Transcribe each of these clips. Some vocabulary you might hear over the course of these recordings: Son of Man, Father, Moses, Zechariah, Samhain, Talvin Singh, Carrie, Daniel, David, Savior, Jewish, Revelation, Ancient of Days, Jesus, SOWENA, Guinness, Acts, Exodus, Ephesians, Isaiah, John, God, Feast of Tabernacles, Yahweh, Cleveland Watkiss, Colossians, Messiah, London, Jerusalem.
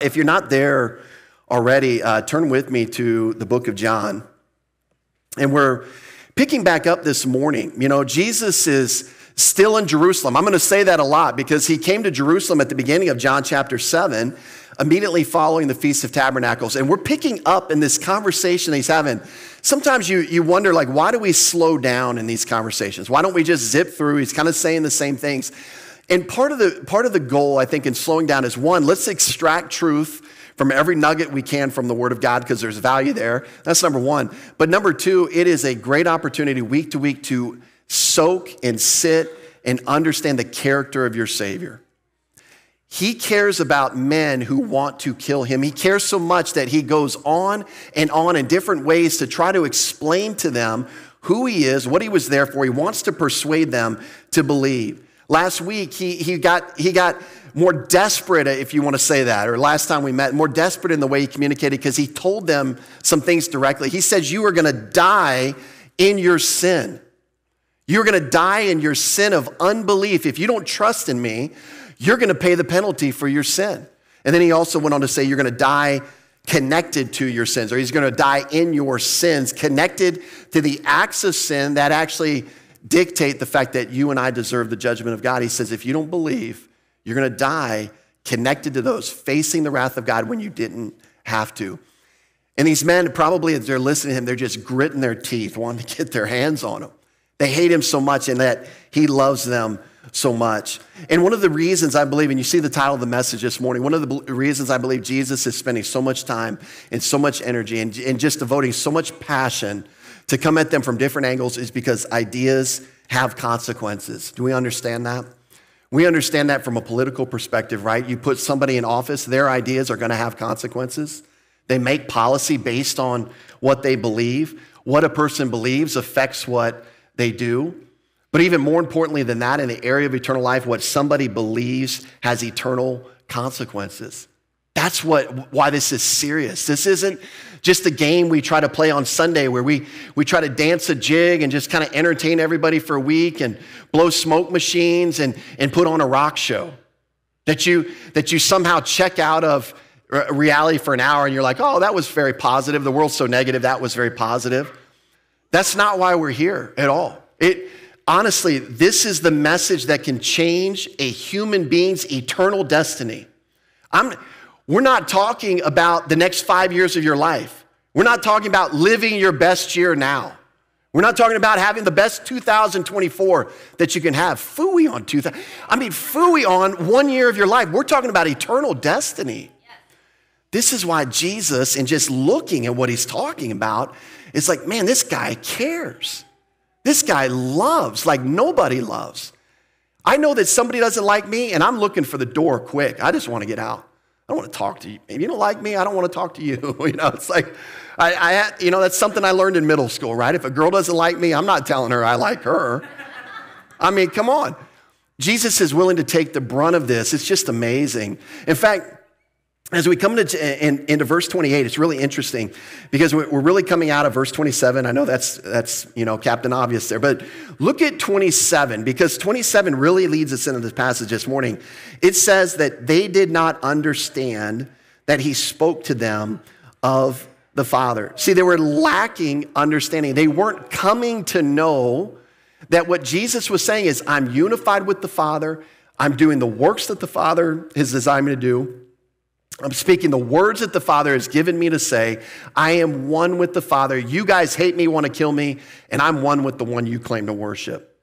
If you're not there already, turn with me to the book of John. And we're picking back up this morning. You know, Jesus is still in Jerusalem. I'm going to say that a lot because he came to Jerusalem at the beginning of John chapter 7, immediately following the Feast of Tabernacles. And we're picking up in this conversation he's having. Sometimes you wonder, like, why do we slow down in these conversations? Why don't we just zip through? He's kind of saying the same things. And part of the goal, I think, in slowing down is, one, let's extract truth from every nugget we can from the Word of God because there's value there. That's number one. But number two, it is a great opportunity week to week to soak and sit and understand the character of your Savior. He cares about men who want to kill him. He cares so much that he goes on in different ways to try to explain to them who he is, what he was there for. He wants to persuade them to believe. Last week, he got more desperate, if you want to say that, or last time we met, more desperate in the way he communicated because he told them some things directly. He says, you are going to die in your sin. You're going to die in your sin of unbelief. If you don't trust in me, you're going to pay the penalty for your sin. And then he also went on to say, you're going to die connected to your sins, or he's going to die in your sins, connected to the acts of sin that actually dictate the fact that you and I deserve the judgment of God. He says, if you don't believe, you're going to die connected to those, facing the wrath of God when you didn't have to. And these men, probably as they're listening to him, they're just gritting their teeth, wanting to get their hands on him. They hate him so much, and that he loves them so much. And one of the reasons I believe, and you see the title of the message this morning, one of the reasons I believe Jesus is spending so much time and so much energy and just devoting so much passion to come at them from different angles is because ideas have consequences. Do we understand that? We understand that from a political perspective, right? You put somebody in office, their ideas are going to have consequences. They make policy based on what they believe. What a person believes affects what they do. But even more importantly than that, in the area of eternal life, what somebody believes has eternal consequences. That's why this is serious. This isn't just a game we try to play on Sunday where we try to dance a jig and just kind of entertain everybody for a week and blow smoke machines and put on a rock show. That you somehow check out of reality for an hour and you're like, oh, that was very positive. The world's so negative, that was very positive. That's not why we're here at all. Honestly, this is the message that can change a human being's eternal destiny. We're not talking about the next 5 years of your life. We're not talking about living your best year now. We're not talking about having the best 2024 that you can have. Phooey on 1 year of your life. We're talking about eternal destiny. Yes. This is why Jesus, and just looking at what he's talking about, it's like, man, this guy cares. This guy loves like nobody loves. I know that somebody doesn't like me, and I'm looking for the door quick. I just want to get out. I don't want to talk to you. Maybe you don't like me. I don't want to talk to you. You know, it's like, that's something I learned in middle school, right? If a girl doesn't like me, I'm not telling her I like her. I mean, come on. Jesus is willing to take the brunt of this. It's just amazing. In fact, as we come into verse 28, it's really interesting because we're really coming out of verse 27. I know that's Captain Obvious there, but look at 27 because 27 really leads us into this passage this morning. It says that they did not understand that he spoke to them of the Father. See, they were lacking understanding. They weren't coming to know that what Jesus was saying is, I'm unified with the Father. I'm doing the works that the Father has designed me to do. I'm speaking the words that the Father has given me to say. I am one with the Father. You guys hate me, want to kill me, and I'm one with the one you claim to worship.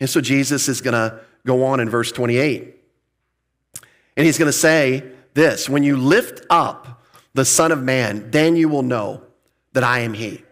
And so Jesus is going to go on in verse 28. And he's going to say this, when you lift up the Son of Man, then you will know that I am he,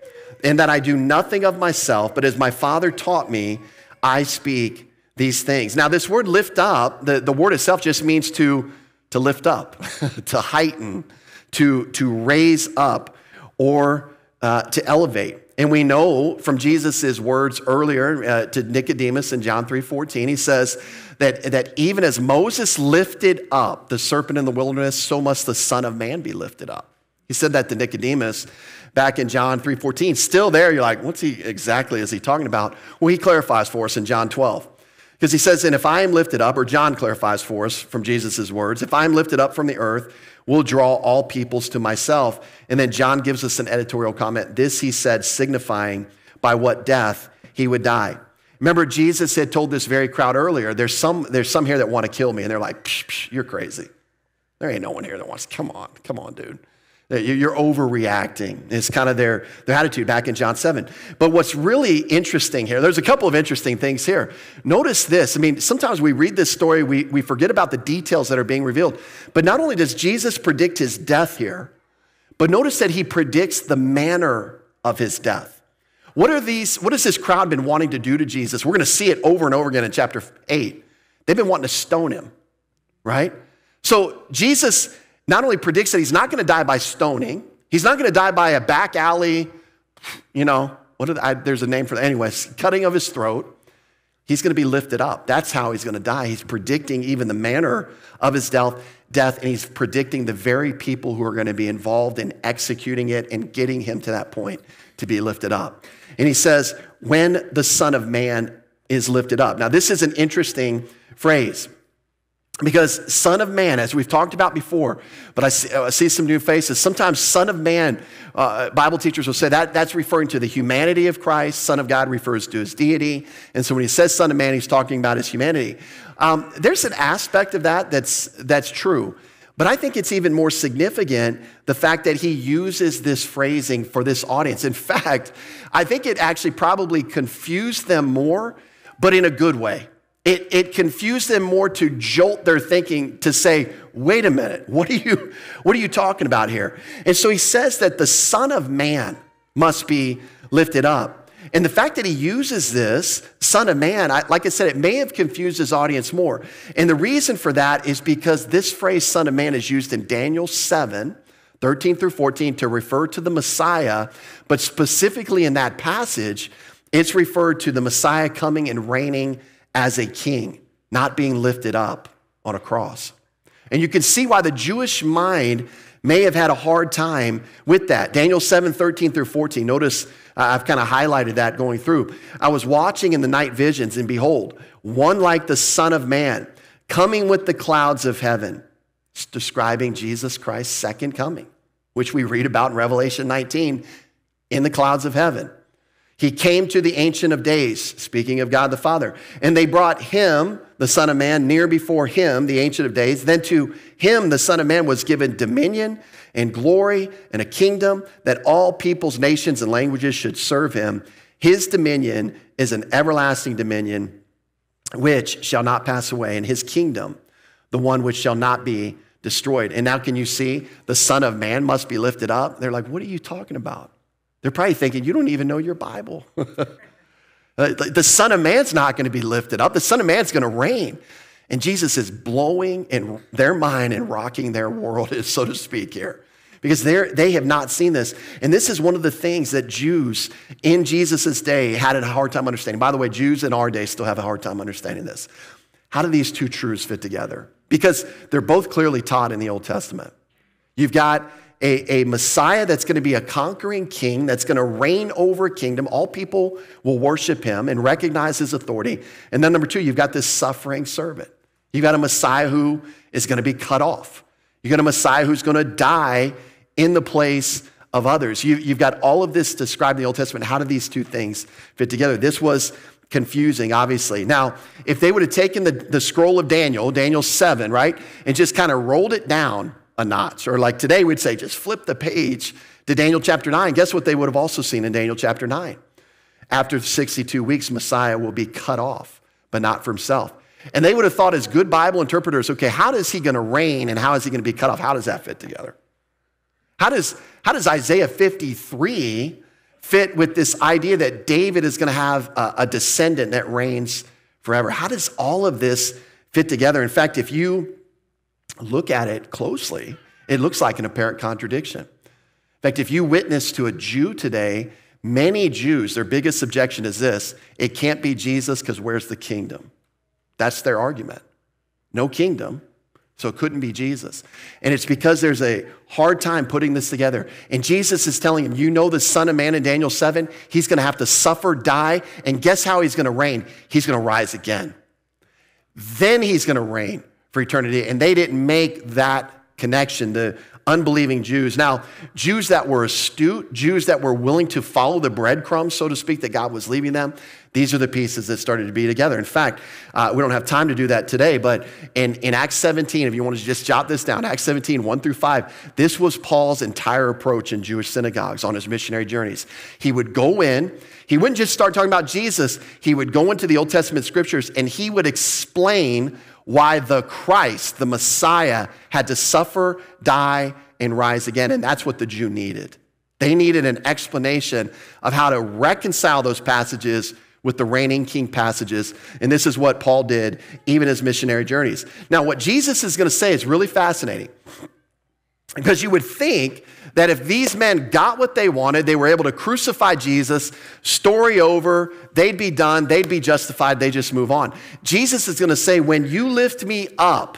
and that I do nothing of myself, but as my Father taught me, I speak these things. Now this word lift up, the word itself just means to lift up, to heighten, to raise up, or to elevate. And we know from Jesus' words earlier to Nicodemus in John 3:14, he says that even as Moses lifted up the serpent in the wilderness, so must the Son of Man be lifted up. He said that to Nicodemus back in John 3:14. Still there, you're like, what exactly is he talking about? Well, he clarifies for us in John 12. Because he says, and if I am lifted up, or John clarifies for us from Jesus' words, if I am lifted up from the earth, will draw all peoples to myself. And then John gives us an editorial comment. This he said, signifying by what death he would die. Remember, Jesus had told this very crowd earlier, there's some here that want to kill me. And they're like, psh, psh, you're crazy. There ain't no one here that wants, come on, dude. You're overreacting. It's kind of their attitude back in John 7. But what's really interesting here, there's a couple of interesting things here. Notice this. I mean, sometimes we read this story, we forget about the details that are being revealed. But not only does Jesus predict his death here, but notice that he predicts the manner of his death. What has this crowd been wanting to do to Jesus? We're going to see it over and over again in chapter 8. They've been wanting to stone him, right? So Jesus not only predicts that he's not going to die by stoning, he's not going to die by a back alley, you know, there's a name for that. Anyways, cutting of his throat. He's going to be lifted up. That's how he's going to die. He's predicting even the manner of his death, and he's predicting the very people who are going to be involved in executing it and getting him to that point to be lifted up. And he says, when the Son of Man is lifted up. Now, this is an interesting phrase. Because Son of Man, as we've talked about before, but I see some new faces. Sometimes Son of Man, Bible teachers will say that's referring to the humanity of Christ. Son of God refers to his deity. And so when he says Son of Man, he's talking about his humanity. There's an aspect of that that's true. But I think it's even more significant, the fact that he uses this phrasing for this audience. In fact, I think it actually probably confused them more, but in a good way. It confused them more to jolt their thinking, to say, wait a minute, what are you talking about here? And so he says that the Son of Man must be lifted up. And the fact that he uses this, Son of Man, like I said, it may have confused his audience more. And the reason for that is because this phrase, Son of Man, is used in Daniel 7, 13 through 14, to refer to the Messiah, but specifically in that passage, it's referred to the Messiah coming and reigning as a king, not being lifted up on a cross. And you can see why the Jewish mind may have had a hard time with that. Daniel 7, 13 through 14. Notice I've kind of highlighted that going through. I was watching in the night visions, and behold, one like the Son of Man, coming with the clouds of heaven. It's describing Jesus Christ's second coming, which we read about in Revelation 19, in the clouds of heaven. He came to the Ancient of Days, speaking of God the Father, and they brought him, the Son of Man, near before him, the Ancient of Days. Then to him, the Son of Man, was given dominion and glory and a kingdom that all peoples, nations, and languages should serve him. His dominion is an everlasting dominion which shall not pass away, and his kingdom, the one which shall not be destroyed. And now can you see the Son of Man must be lifted up? They're like, what are you talking about? They're probably thinking, you don't even know your Bible. The Son of Man's not going to be lifted up. The Son of Man's going to reign. And Jesus is blowing in their mind and rocking their world, so to speak, here. Because they have not seen this. And this is one of the things that Jews in Jesus' day had a hard time understanding. By the way, Jews in our day still have a hard time understanding this. How do these two truths fit together? Because they're both clearly taught in the Old Testament. You've got a Messiah that's going to be a conquering king, that's going to reign over a kingdom. All people will worship him and recognize his authority. And then number two, you've got this suffering servant. You've got a Messiah who is going to be cut off. You've got a Messiah who's going to die in the place of others. You've got all of this described in the Old Testament. How do these two things fit together? This was confusing, obviously. Now, if they would have taken the scroll of Daniel, Daniel 7, right, and just kind of rolled it down a notch, or like today we'd say, just flip the page to Daniel chapter 9. Guess what they would have also seen in Daniel chapter 9? After 62 weeks, Messiah will be cut off, but not for himself. And they would have thought, as good Bible interpreters, okay, how is he going to reign and how is he going to be cut off? How does that fit together? How does Isaiah 53 fit with this idea that David is going to have a descendant that reigns forever? How does all of this fit together? In fact, if you look at it closely, it looks like an apparent contradiction. In fact, if you witness to a Jew today, many Jews, their biggest objection is this: it can't be Jesus because where's the kingdom? That's their argument. No kingdom, so it couldn't be Jesus. And it's because there's a hard time putting this together. And Jesus is telling him, you know the Son of Man in Daniel 7, he's going to have to suffer, die, and guess how he's going to reign? He's going to rise again. Then he's going to reign for eternity, and they didn't make that connection, the unbelieving Jews. Now, Jews that were astute, Jews that were willing to follow the breadcrumbs, so to speak, that God was leaving them, these are the pieces that started to be together. In fact, we don't have time to do that today, but in Acts 17, if you want to just jot this down, Acts 17, 1-5, this was Paul's entire approach in Jewish synagogues on his missionary journeys. He would go in, he wouldn't just start talking about Jesus, he would go into the Old Testament scriptures and he would explain why the Christ, the Messiah, had to suffer, die, and rise again. And that's what the Jew needed. They needed an explanation of how to reconcile those passages with the reigning king passages. And this is what Paul did, even his missionary journeys. Now, what Jesus is going to say is really fascinating, because you would think that if these men got what they wanted, they were able to crucify Jesus, story over, they'd be done, they'd be justified, they just move on. Jesus is going to say, when you lift me up,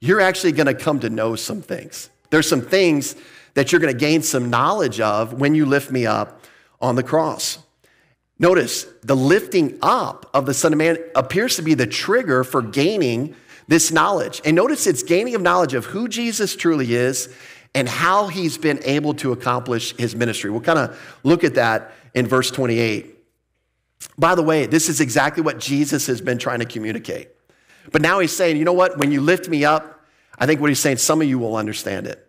you're actually going to come to know some things. There's some things that you're going to gain some knowledge of when you lift me up on the cross. Notice, the lifting up of the Son of Man appears to be the trigger for gaining this knowledge. And notice it's gaining of knowledge of who Jesus truly is and how he's been able to accomplish his ministry. We'll kind of look at that in verse 28. By the way, this is exactly what Jesus has been trying to communicate. But now he's saying, you know what? When you lift me up, I think what he's saying, some of you will understand it.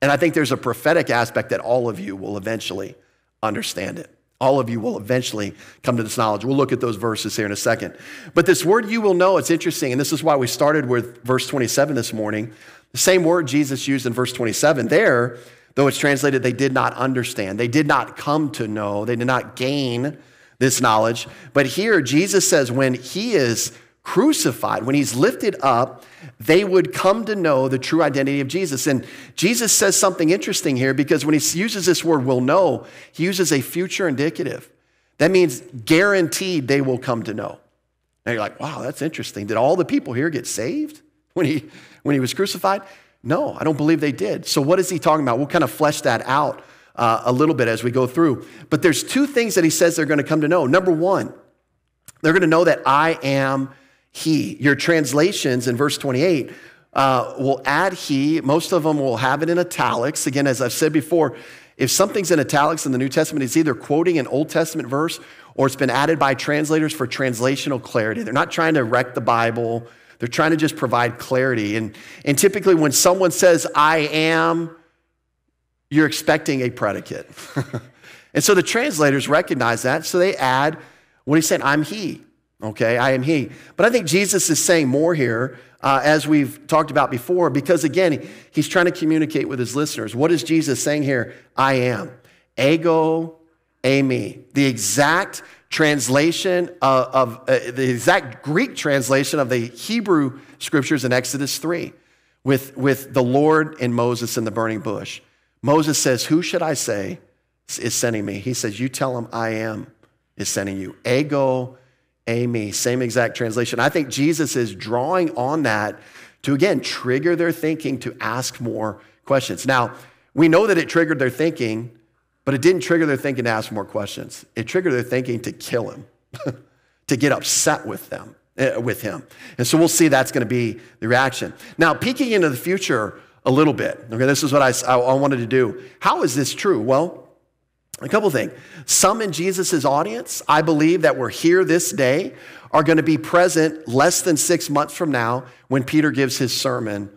And I think there's a prophetic aspect that all of you will eventually understand it. All of you will eventually come to this knowledge. We'll look at those verses here in a second. But this word you will know, it's interesting, and this is why we started with verse 27 this morning. The same word Jesus used in verse 27 there, though it's translated, they did not understand. They did not come to know. They did not gain this knowledge. But here Jesus says when he is crucified, when he's lifted up, they would come to know the true identity of Jesus. And Jesus says something interesting here, because when he uses this word will know, he uses a future indicative. That means guaranteed they will come to know. Now you're like, wow, that's interesting. Did all the people here get saved when he was crucified? No, I don't believe they did. So what is he talking about? We'll kind of flesh that out a little bit as we go through. But there's two things that he says they're going to come to know. Number one, they're going to know that I am he. Your translations in verse 28 will add he. Most of them will have it in italics. Again, as I've said before, if something's in italics in the New Testament, it's either quoting an Old Testament verse or it's been added by translators for translational clarity. They're not trying to wreck the Bible. They're trying to just provide clarity. And typically when someone says, I am, you're expecting a predicate. And so the translators recognize that. So they add what he said, I'm he. Okay, I am he. But I think Jesus is saying more here, as we've talked about before, because again, he's trying to communicate with his listeners. What is Jesus saying here? I am. Ego, eimi. The exact translation the exact Greek translation of the Hebrew scriptures in Exodus 3 with the Lord and Moses in the burning bush. Moses says, who should I say is sending me? He says, you tell him I am is sending you. Ego, Amy, same exact translation. I think Jesus is drawing on that to, again, trigger their thinking to ask more questions. Now, we know that it triggered their thinking, but it didn't trigger their thinking to ask more questions. It triggered their thinking to kill him, to get upset with him. And so we'll see that's going to be the reaction. Now, peeking into the future a little bit, okay, this is what I wanted to do. How is this true? Well, a couple things. Some in Jesus' audience, I believe, that were here this day are going to be present less than 6 months from now when Peter gives his sermon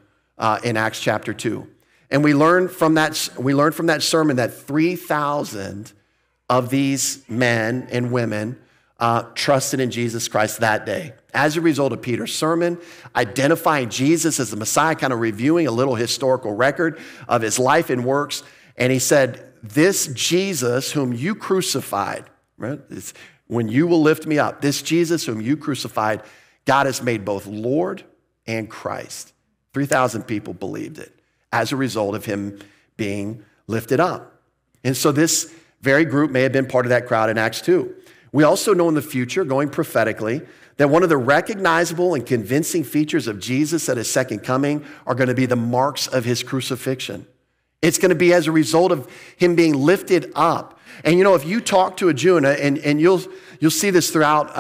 in Acts chapter 2. And we learn from that sermon that 3,000 of these men and women trusted in Jesus Christ that day. As a result of Peter's sermon, identifying Jesus as the Messiah, kind of reviewing a little historical record of his life and works. And he said, this Jesus whom you crucified, right? It's when you will lift me up. This Jesus whom you crucified, God has made both Lord and Christ. 3,000 people believed it as a result of him being lifted up. And so this very group may have been part of that crowd in Acts 2. We also know in the future, going prophetically, that one of the recognizable and convincing features of Jesus at his second coming are going to be the marks of his crucifixion. It's going to be as a result of him being lifted up. And, you know, if you talk to a Jew, and you'll see this throughout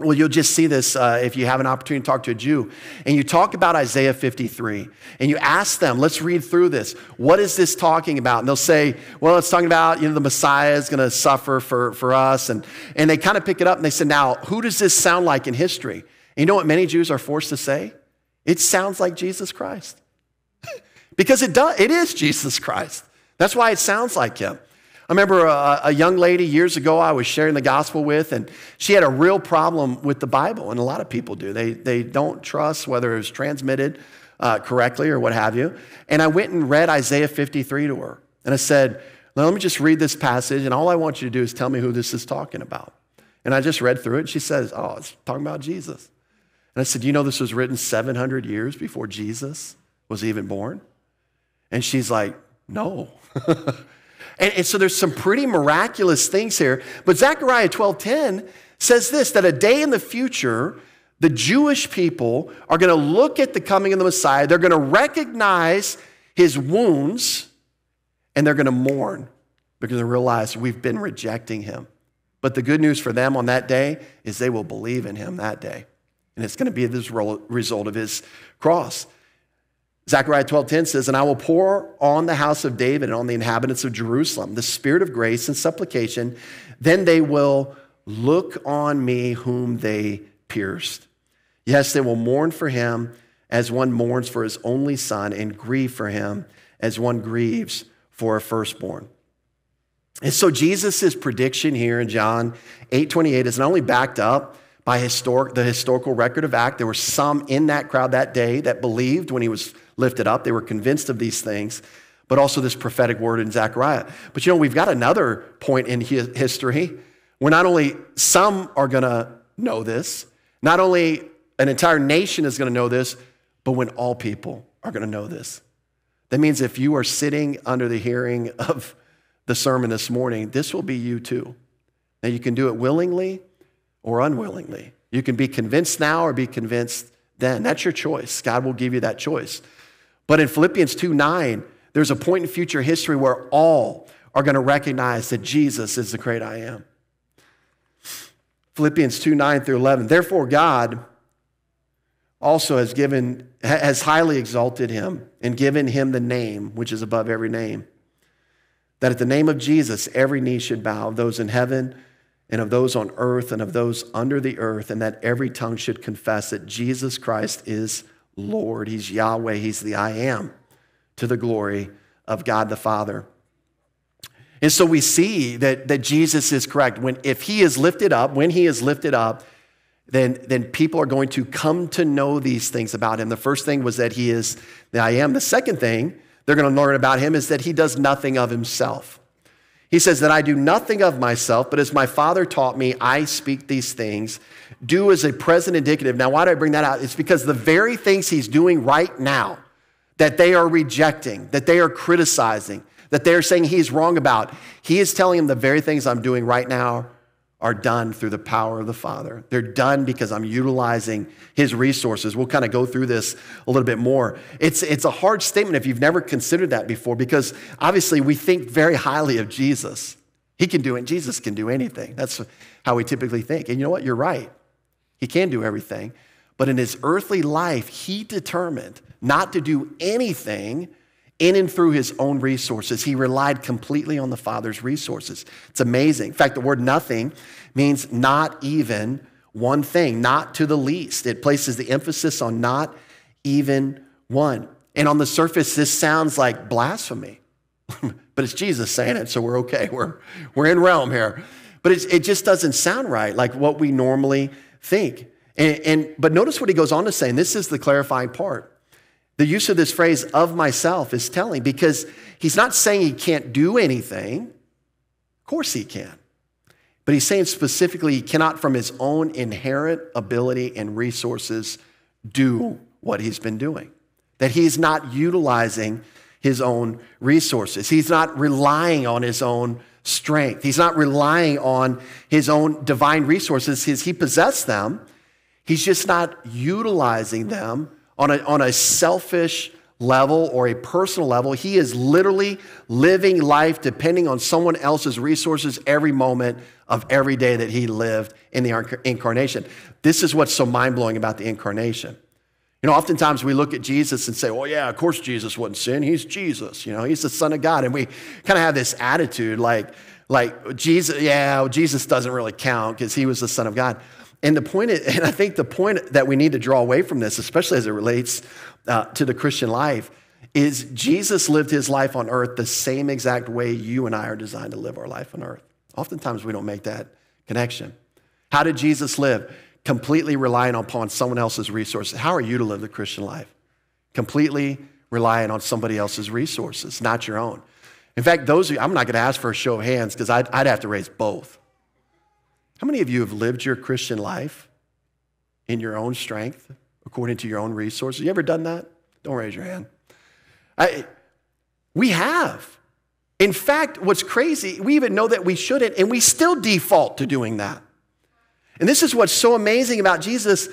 Well, you'll just see this if you have an opportunity to talk to a Jew. And you talk about Isaiah 53. And you ask them, let's read through this. What is this talking about? And they'll say, well, it's talking about, you know, the Messiah is going to suffer for us. And they kind of pick it up and they say, now, who does this sound like in history? And you know what many Jews are forced to say? It sounds like Jesus Christ. Because it does. It is Jesus Christ. That's why it sounds like him. I remember a young lady years ago I was sharing the gospel with, and she had a real problem with the Bible, and a lot of people do. They don't trust whether it was transmitted correctly or what have you. And I went and read Isaiah 53 to her, and I said, let me just read this passage, and all I want you to do is tell me who this is talking about. And I just read through it, and she says, oh, it's talking about Jesus. And I said, you know this was written 700 years before Jesus was even born? And she's like, no. And so there's some pretty miraculous things here. But Zechariah 12:10 says this, that a day in the future, the Jewish people are going to look at the coming of the Messiah. They're going to recognize his wounds, and they're going to mourn because they realize we've been rejecting him. But the good news for them on that day is they will believe in him that day. And it's going to be this result of his cross. Zechariah 12:10 says, and I will pour on the house of David and on the inhabitants of Jerusalem the spirit of grace and supplication. Then they will look on me whom they pierced. Yes, they will mourn for him as one mourns for his only son, and grieve for him as one grieves for a firstborn. And so Jesus' prediction here in John 8:28 is not only backed up by the historical record of Acts. There were some in that crowd that day that believed when he was lifted up. They were convinced of these things, but also this prophetic word in Zechariah. But you know, we've got another point in history where not only some are going to know this, not only an entire nation is going to know this, but when all people are going to know this. That means if you are sitting under the hearing of the sermon this morning, this will be you too. Now you can do it willingly or unwillingly. You can be convinced now or be convinced then. That's your choice. God will give you that choice. But in Philippians 2:9, there's a point in future history where all are going to recognize that Jesus is the great I am. Philippians 2:9-11, therefore God also has highly exalted him and given him the name which is above every name, that at the name of Jesus every knee should bow, those in heaven and of those on earth and of those under the earth, and that every tongue should confess that Jesus Christ is Lord. He's Yahweh. He's the I am, to the glory of God the Father. And so we see that Jesus is correct. When he is lifted up, then people are going to come to know these things about him. The first thing was that he is the I am. The second thing they're going to learn about him is that he does nothing of himself. He says that I do nothing of myself, but as my Father taught me, I speak these things. Do as a present indicative. Now, why do I bring that out? It's because the very things he's doing right now that they are rejecting, that they are criticizing, that they are saying he's wrong about, he is telling them the very things I'm doing right now are done through the power of the Father. They're done because I'm utilizing his resources. We'll kind of go through this a little bit more. It's a hard statement if you've never considered that before, because obviously we think very highly of Jesus. He can do it. Jesus can do anything. That's how we typically think. And you know what? You're right. He can do everything. But in his earthly life, he determined not to do anything in and through his own resources. He relied completely on the Father's resources. It's amazing. In fact, the word nothing means not even one thing, not to the least. It places the emphasis on not even one. And on the surface, this sounds like blasphemy, but it's Jesus saying it, so we're okay. We're in realm here. But it just doesn't sound right, like what we normally think. But notice what he goes on to say, and this is the clarifying part. The use of this phrase, of myself, is telling, because he's not saying he can't do anything. Of course he can. But he's saying specifically he cannot, from his own inherent ability and resources, do what he's been doing. That he's not utilizing his own resources. He's not relying on his own strength. He's not relying on his own divine resources. He possessed them. He's just not utilizing them on a selfish level or a personal level. He is literally living life depending on someone else's resources every moment of every day that he lived in the incarnation. This is what's so mind-blowing about the incarnation. You know, oftentimes we look at Jesus and say, well, yeah, of course Jesus wouldn't sin. He's Jesus. You know, he's the Son of God. And we kind of have this attitude like Jesus, yeah, Jesus doesn't really count because he was the Son of God. And the point is, and I think the point that we need to draw away from this, especially as it relates to the Christian life, is Jesus lived his life on earth the same exact way you and I are designed to live our life on earth. Oftentimes we don't make that connection. How did Jesus live? Completely relying upon someone else's resources. How are you to live the Christian life? Completely relying on somebody else's resources, not your own. In fact, those of you, I'm not going to ask for a show of hands because I'd have to raise both. How many of you have lived your Christian life in your own strength, according to your own resources? You ever done that? Don't raise your hand. We have. In fact, what's crazy, we even know that we shouldn't, and we still default to doing that. And this is what's so amazing about Jesus.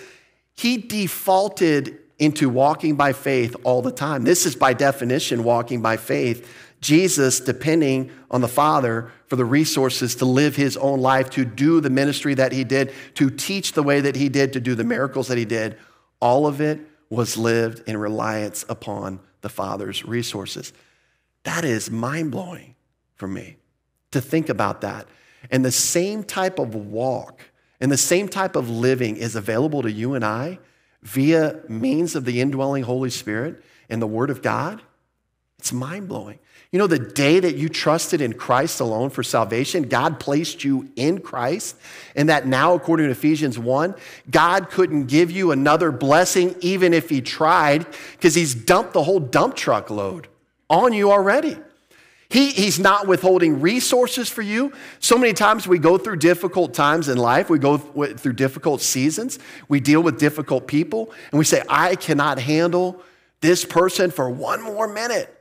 He defaulted into walking by faith all the time. This is by definition walking by faith. Jesus depending on the Father for the resources to live his own life, to do the ministry that he did, to teach the way that he did, to do the miracles that he did. All of it was lived in reliance upon the Father's resources. That is mind-blowing for me to think about that. And the same type of walk and the same type of living is available to you and I via means of the indwelling Holy Spirit and the Word of God. It's mind-blowing. You know, the day that you trusted in Christ alone for salvation, God placed you in Christ, and that now, according to Ephesians 1, God couldn't give you another blessing even if he tried, because he's dumped the whole dump truck load on you already. He's not withholding resources for you. So many times we go through difficult times in life. We go through difficult seasons. We deal with difficult people. And we say, I cannot handle this person for one more minute.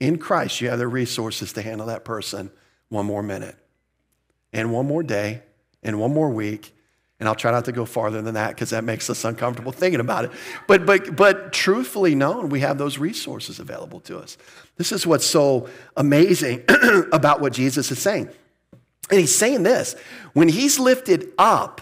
In Christ, you have the resources to handle that person one more minute. And one more day. And one more week. And I'll try not to go farther than that because that makes us uncomfortable thinking about it. But truthfully known, we have those resources available to us. This is what's so amazing about what Jesus is saying. And he's saying this, when he's lifted up,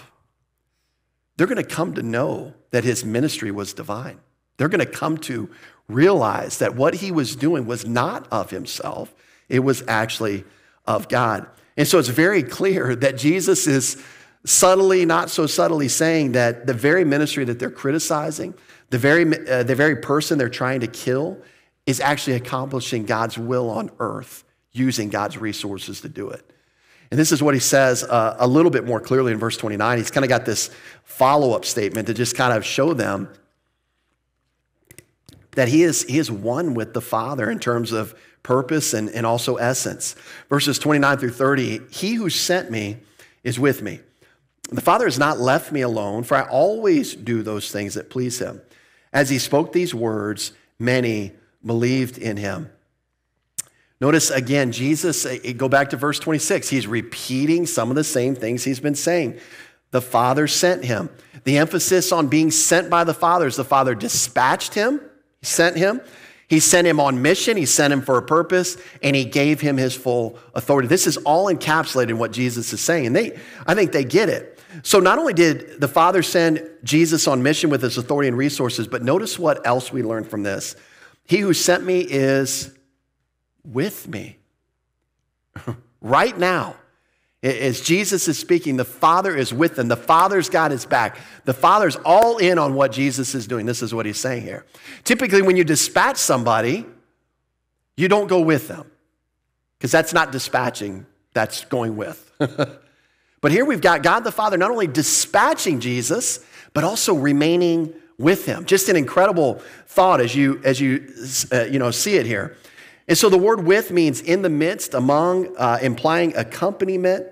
they're going to come to know that his ministry was divine. They're going to come to realize that what he was doing was not of himself. It was actually of God. And so it's very clear that Jesus is subtly, not so subtly, saying that the very ministry that they're criticizing, the very person they're trying to kill is actually accomplishing God's will on earth, using God's resources to do it. And this is what he says a little bit more clearly in verse 29. He's kind of got this follow-up statement to just kind of show them that he is one with the Father in terms of purpose and also essence. Verses 29 through 30, he who sent me is with me. The Father has not left me alone, for I always do those things that please him. As he spoke these words, many believed in him. Notice again, Jesus, go back to verse 26. He's repeating some of the same things he's been saying. The Father sent him. The emphasis on being sent by the Father is the Father dispatched him, sent him. He sent him on mission. He sent him for a purpose, and he gave him his full authority. This is all encapsulated in what Jesus is saying. And I think they get it. So not only did the Father send Jesus on mission with his authority and resources, but notice what else we learn from this. He who sent me is with me. Right now, as Jesus is speaking, the Father is with him. The Father's got his back. The Father's all in on what Jesus is doing. This is what he's saying here. Typically, when you dispatch somebody, you don't go with them because that's not dispatching, that's going with. But here we've got God the Father not only dispatching Jesus, but also remaining with him. Just an incredible thought as you see it here. And so the word with means in the midst, among, implying accompaniment.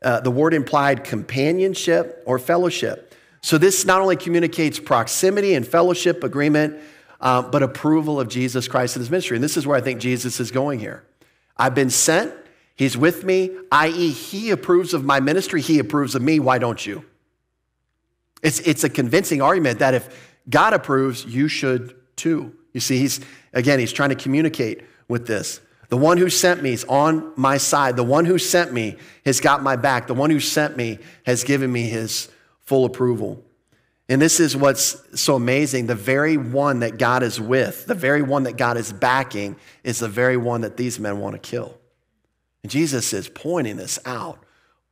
The word implied companionship or fellowship. So this not only communicates proximity and fellowship agreement, but approval of Jesus Christ and his ministry. And this is where I think Jesus is going here. I've been sent. He's with me, i.e. he approves of my ministry. He approves of me. Why don't you? It's a convincing argument that if God approves, you should too. You see, he's trying to communicate with this. The one who sent me is on my side. The one who sent me has got my back. The one who sent me has given me his full approval. And this is what's so amazing. The very one that God is with, the very one that God is backing, is the very one that these men want to kill. And Jesus is pointing this out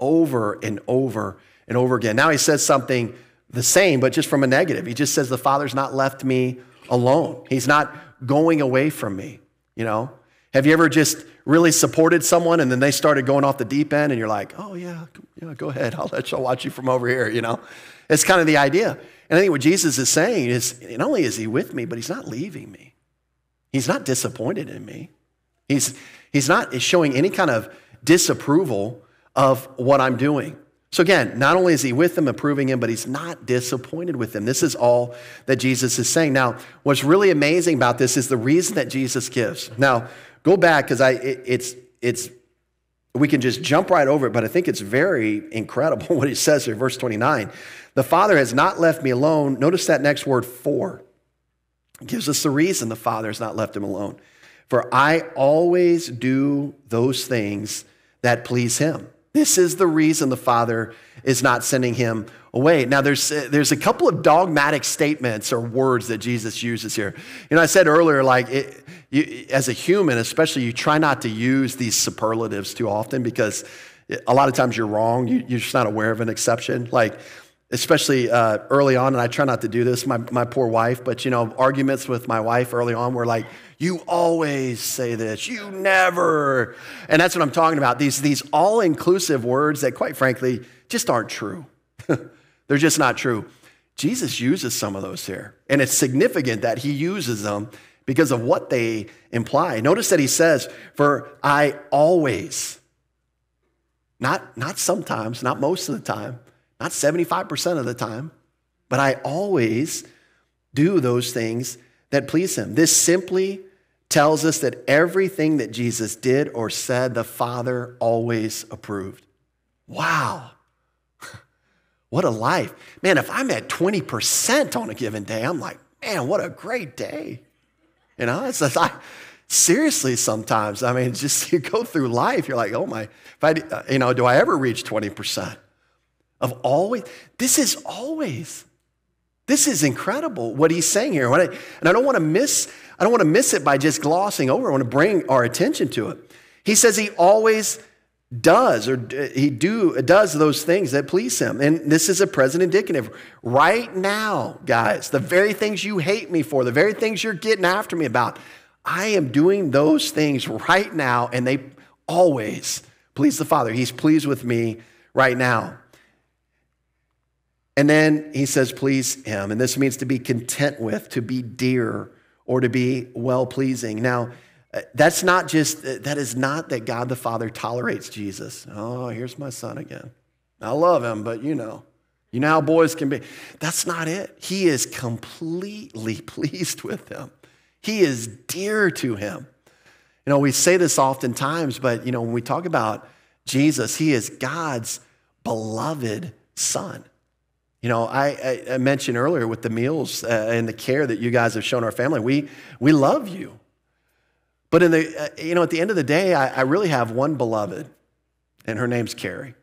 over and over and over again. Now he says something the same, but just from a negative. He just says, the Father's not left me alone. He's not going away from me, you know? Have you ever just really supported someone and then they started going off the deep end and you're like, oh yeah, go ahead. I'll watch you from over here, you know? It's kind of the idea. And I think what Jesus is saying is, not only is he with me, but he's not leaving me. He's not disappointed in me. He's not showing any kind of disapproval of what I'm doing. So again, not only is he with them, approving him, but he's not disappointed with them. This is all that Jesus is saying. Now, what's really amazing about this is the reason that Jesus gives. Now, go back, because we can just jump right over it, but I think it's very incredible what he says here, verse 29. The Father has not left me alone. Notice that next word, for. It gives us the reason the Father has not left him alone. For I always do those things that please him. This is the reason the Father is not sending him away. Now, there's a couple of dogmatic statements or words that Jesus uses here. You know, I said earlier, like, as a human, especially, you try not to use these superlatives too often because a lot of times you're wrong. You're just not aware of an exception. Like, especially early on, and I try not to do this, my poor wife, but, you know, arguments with my wife early on were like, you always say this, you never. And that's what I'm talking about, these all-inclusive words that, quite frankly, just aren't true. They're just not true. Jesus uses some of those here, and it's significant that he uses them because of what they imply. Notice that he says, for I always, not sometimes, not most of the time, not 75% of the time, but I always do those things that please him. This simply tells us that everything that Jesus did or said, the Father always approved. Wow. What a life. Man, if I'm at 20% on a given day, I'm like, man, what a great day. You know, it's just like, seriously, sometimes, I mean, just you go through life, you're like, oh my, if I, you know, do I ever reach 20%? Of always, this is always. This is incredible what he's saying here. And I don't want to miss it by just glossing over. I want to bring our attention to it. He says he always does, or does those things that please him. And this is a present indicative. Right now, guys, the very things you hate me for, the very things you're getting after me about, I am doing those things right now, and they always please the Father. He's pleased with me right now. And then he says, please him. And this means to be content with, to be dear, or to be well-pleasing. Now, that is not that God the Father tolerates Jesus. Oh, here's my son again. I love him, but you know how boys can be. That's not it. He is completely pleased with him. He is dear to him. You know, we say this oftentimes, but you know, when we talk about Jesus, he is God's beloved son. You know, I mentioned earlier with the meals and the care that you guys have shown our family, we love you. But in the you know, at the end of the day, I really have one beloved, and her name's Carrie.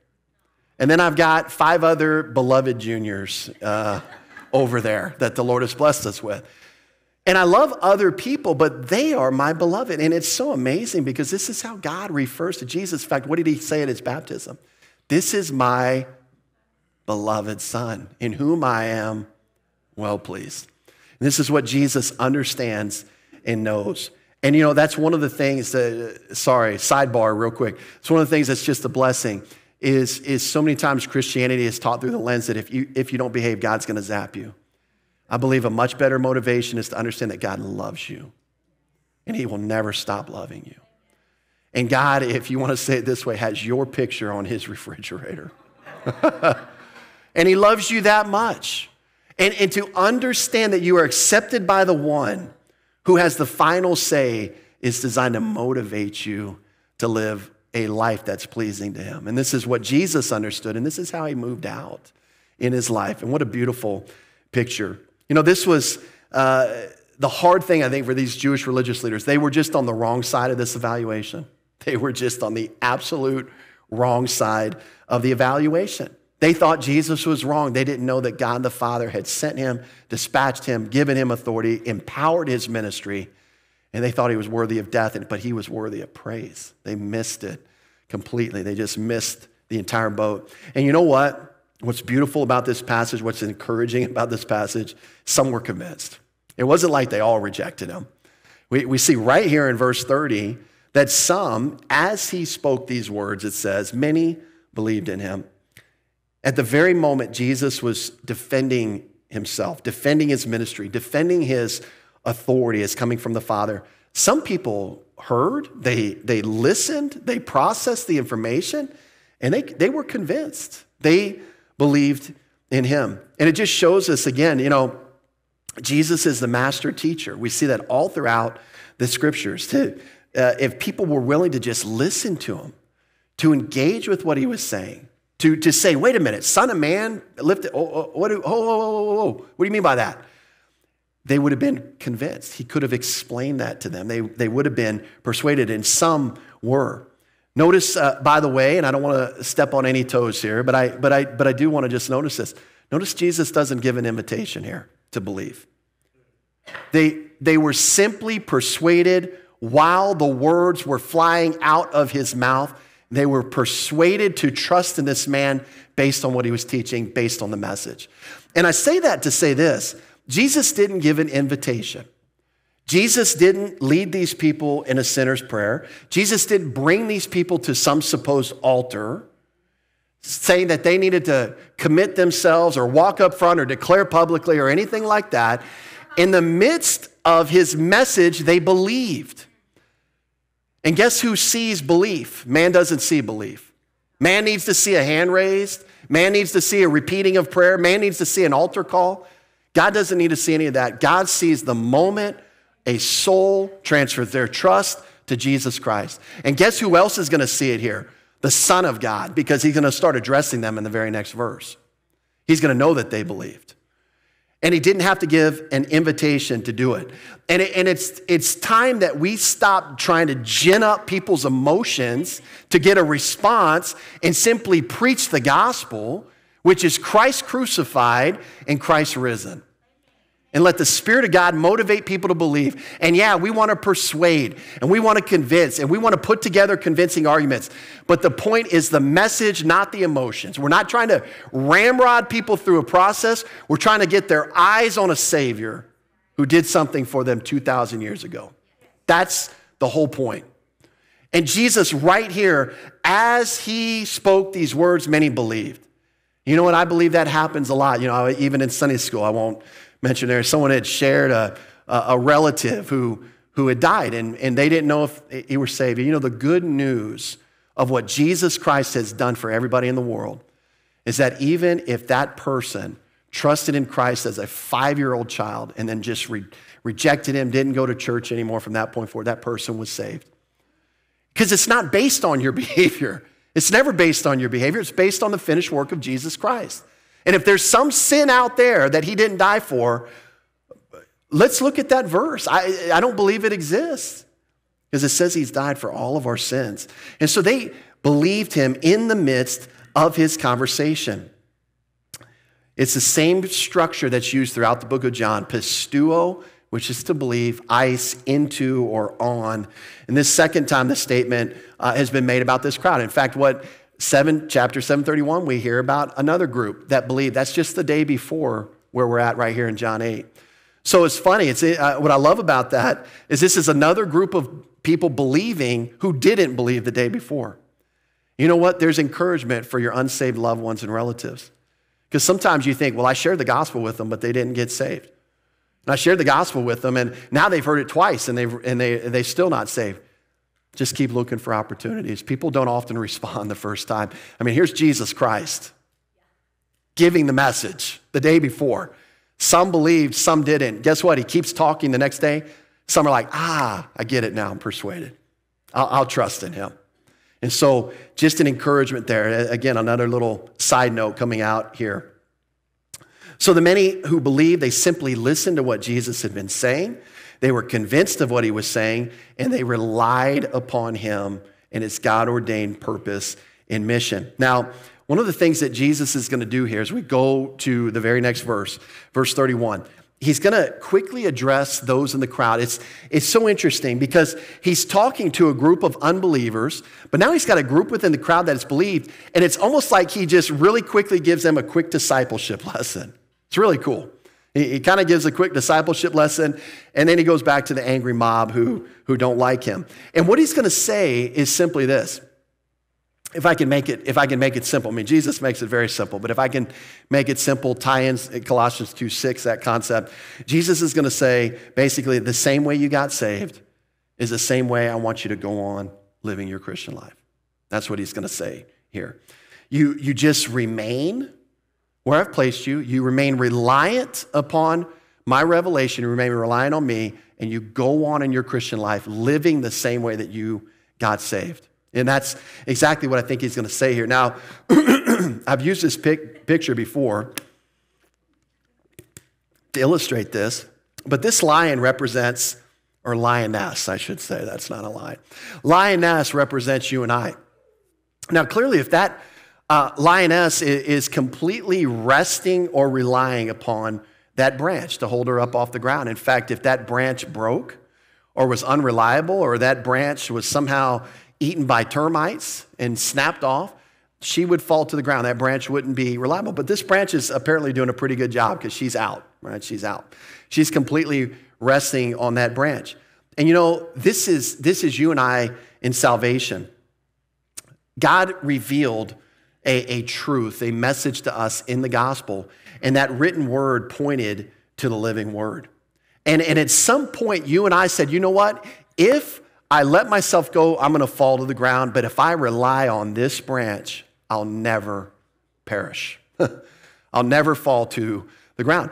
And then I've got 5 other beloved juniors over there that the Lord has blessed us with. And I love other people, but they are my beloved. And it's so amazing because this is how God refers to Jesus. In fact, what did he say at his baptism? This is my beloved son, in whom I am well pleased. And this is what Jesus understands and knows. And you know, that's one of the things that, sorry, sidebar real quick. It's one of the things that's just a blessing is so many times Christianity is taught through the lens that if you don't behave, God's gonna zap you. I believe a much better motivation is to understand that God loves you and he will never stop loving you. And God, if you wanna say it this way, has your picture on his refrigerator. And he loves you that much. And to understand that you are accepted by the one who has the final say is designed to motivate you to live a life that's pleasing to him. And this is what Jesus understood, and this is how he moved out in his life. And what a beautiful picture. You know, this was the hard thing, I think, for these Jewish religious leaders, they were just on the wrong side of this evaluation. They were just on the absolute wrong side of the evaluation. They thought Jesus was wrong. They didn't know that God the Father had sent him, dispatched him, given him authority, empowered his ministry, and they thought he was worthy of death, but he was worthy of praise. They missed it completely. They just missed the entire boat. And you know what? What's beautiful about this passage, what's encouraging about this passage, some were convinced. It wasn't like they all rejected him. We see right here in verse 30 that some, as he spoke these words, it says, many believed in him. At the very moment Jesus was defending himself, defending his ministry, defending his authority as coming from the Father, some people heard, they listened, they processed the information, and they were convinced. They believed in him. And it just shows us again, you know, Jesus is the master teacher. We see that all throughout the scriptures too. If people were willing to just listen to him, to engage with what he was saying, to say, wait a minute, Son of Man, lifted, what do you mean by that? They would have been convinced. He could have explained that to them. They would have been persuaded, and some were. Notice, by the way, and I don't want to step on any toes here, but I do want to just notice this. Notice Jesus doesn't give an invitation here to believe. They were simply persuaded while the words were flying out of his mouth. They were persuaded to trust in this man based on what he was teaching, based on the message. And I say that to say this: Jesus didn't give an invitation. Jesus didn't lead these people in a sinner's prayer. Jesus didn't bring these people to some supposed altar, saying that they needed to commit themselves or walk up front or declare publicly or anything like that. In the midst of his message, they believed. And guess who sees belief? Man doesn't see belief. Man needs to see a hand raised. Man needs to see a repeating of prayer. Man needs to see an altar call. God doesn't need to see any of that. God sees the moment a soul transfers their trust to Jesus Christ. And guess who else is going to see it here? The Son of God, because he's going to start addressing them in the very next verse. He's going to know that they believed. And he didn't have to give an invitation to do it. And it's time that we stop trying to gin up people's emotions to get a response and simply preach the gospel, which is Christ crucified and Christ risen. And let the Spirit of God motivate people to believe. And yeah, we want to persuade, and we want to convince, and we want to put together convincing arguments. But the point is the message, not the emotions. We're not trying to ramrod people through a process. We're trying to get their eyes on a Savior who did something for them 2,000 years ago. That's the whole point. And Jesus right here, as he spoke these words, many believed. You know what? I believe that happens a lot. You know, even in Sunday school, I won't mentioned there, someone had shared a relative who had died, and they didn't know if he were saved. You know, the good news of what Jesus Christ has done for everybody in the world is that even if that person trusted in Christ as a 5-year-old child and then just rejected him, didn't go to church anymore from that point forward, that person was saved. Because it's not based on your behavior. It's never based on your behavior. It's based on the finished work of Jesus Christ. And if there's some sin out there that he didn't die for, let's look at that verse. I don't believe it exists, because it says he's died for all of our sins. And so they believed him in the midst of his conversation. It's the same structure that's used throughout the book of John: pistuo, which is to believe, ice, into, or on. And this second time the statement has been made about this crowd. In fact, chapter 731, we hear about another group that believed. That's just the day before where we're at right here in John 8. So it's funny. What I love about that is this is another group of people believing who didn't believe the day before. You know what? There's encouragement for your unsaved loved ones and relatives. Because sometimes you think, well, I shared the gospel with them, but they didn't get saved. And I shared the gospel with them, and now they've heard it twice, and they're still not saved. Just keep looking for opportunities. People don't often respond the first time. I mean, here's Jesus Christ giving the message the day before. Some believed, some didn't. Guess what? He keeps talking the next day. Some are like, I get it now. I'm persuaded. I'll trust in him. And so just an encouragement there. Again, another little side note coming out here. So the many who believed, they simply listened to what Jesus had been saying. They were convinced of what he was saying, and they relied upon him and his God-ordained purpose and mission. Now, one of the things that Jesus is going to do here is we go to the very next verse, verse 31. He's going to quickly address those in the crowd. It's so interesting because he's talking to a group of unbelievers, but now he's got a group within the crowd that is believed, and it's almost like he just really quickly gives them a quick discipleship lesson. It's really cool. He kind of gives a quick discipleship lesson, and then he goes back to the angry mob who don't like him. And what he's going to say is simply this. If I can make it simple, I mean, Jesus makes it very simple, but if I can make it simple, tie in Colossians 2:6, that concept, Jesus is going to say, basically, the same way you got saved is the same way I want you to go on living your Christian life. That's what he's going to say here. You just remain where I've placed you. You remain reliant upon my revelation. You remain reliant on me, and you go on in your Christian life living the same way that you got saved. And that's exactly what I think he's going to say here. Now, I've used this picture before to illustrate this, but this lion represents, or lioness, I should say. That's not a lion. Lioness represents you and I. Now, clearly, if that lioness is completely resting or relying upon that branch to hold her up off the ground. In fact, if that branch broke or was unreliable or that branch was somehow eaten by termites and snapped off, she would fall to the ground. That branch wouldn't be reliable. But this branch is apparently doing a pretty good job because she's out, right? She's out. She's completely resting on that branch. And you know, this is you and I in salvation. God revealed a truth, a message to us in the gospel, and that written word pointed to the living word. And at some point, you and I said, you know what? If I let myself go, I'm going to fall to the ground, but if I rely on this branch, I'll never perish. I'll never fall to the ground.